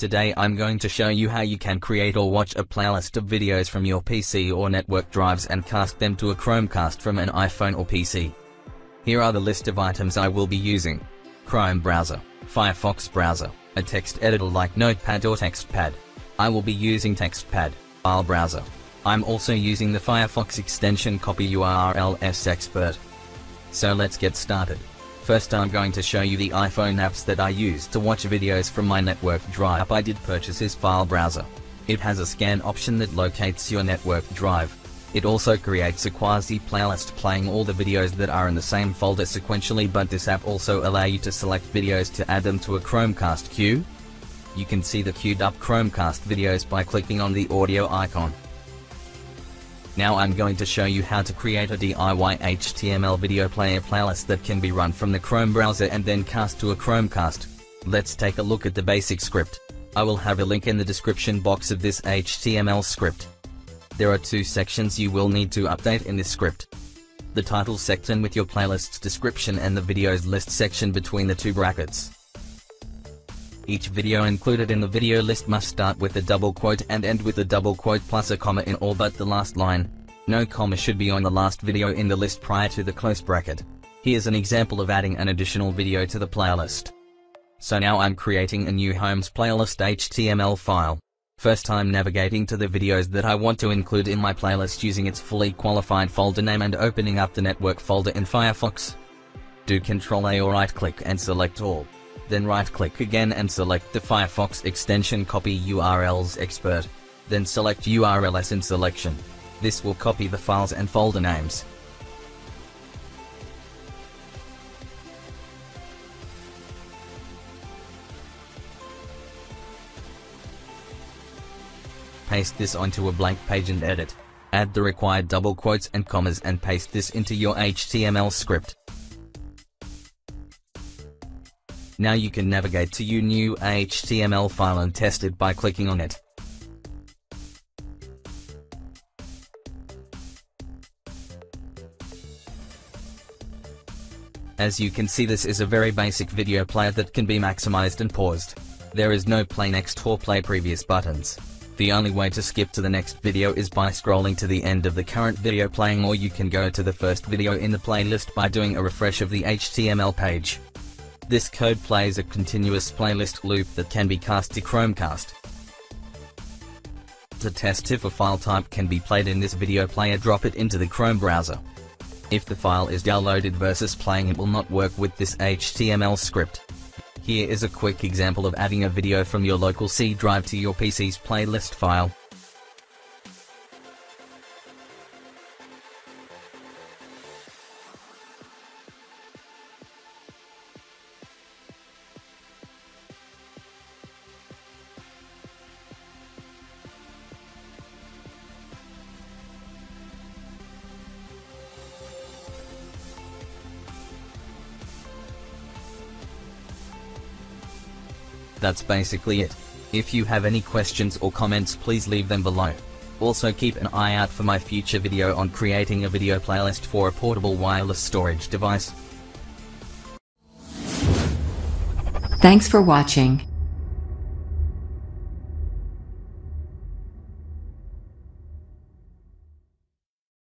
Today I'm going to show you how you can create or watch a playlist of videos from your PC or network drives and cast them to a Chromecast from an iPhone or PC. Here are the list of items I will be using: Chrome browser, Firefox browser, a text editor like Notepad or TextPad. I will be using TextPad, file browser. I'm also using the Firefox extension CopyUrlExExpert. So let's get started. First I'm going to show you the iPhone apps that I use to watch videos from my network drive. I did purchase is file browser. It has a scan option that locates your network drive. It also creates a quasi playlist playing all the videos that are in the same folder sequentially, but this app also allows you to select videos to add them to a Chromecast queue. You can see the queued up Chromecast videos by clicking on the audio icon. Now I'm going to show you how to create a DIY HTML video player playlist that can be run from the Chrome browser and then cast to a Chromecast. Let's take a look at the basic script. I will have a link in the description box of this HTML script. There are two sections you will need to update in this script. The title section with your playlist's description and the videos list section between the two brackets. Each video included in the video list must start with a double quote and end with a double quote plus a comma in all but the last line. No comma should be on the last video in the list prior to the close bracket. Here's an example of adding an additional video to the playlist. So now I'm creating a new Homes playlist HTML file. First I'm navigating to the videos that I want to include in my playlist using its fully qualified folder name and opening up the network folder in Firefox. Do Ctrl-A or right-click and select all. Then right-click again and select the Firefox extension CopyUrlExExpert. Then select URLs in selection. This will copy the files and folder names. Paste this onto a blank page and edit. Add the required double quotes and commas and paste this into your HTML script. Now you can navigate to your new HTML file and test it by clicking on it. As you can see, this is a very basic video player that can be maximized and paused. There is no play next or play previous buttons. The only way to skip to the next video is by scrolling to the end of the current video playing, or you can go to the first video in the playlist by doing a refresh of the HTML page. This code plays a continuous playlist loop that can be cast to Chromecast. To test if a file type can be played in this video player, drop it into the Chrome browser. If the file is downloaded versus playing, it will not work with this HTML script. Here is a quick example of adding a video from your local C drive to your PC's playlist file. That's basically it. If you have any questions or comments, please leave them below. Also keep an eye out for my future video on creating a video playlist for a portable wireless storage device. Thanks for watching.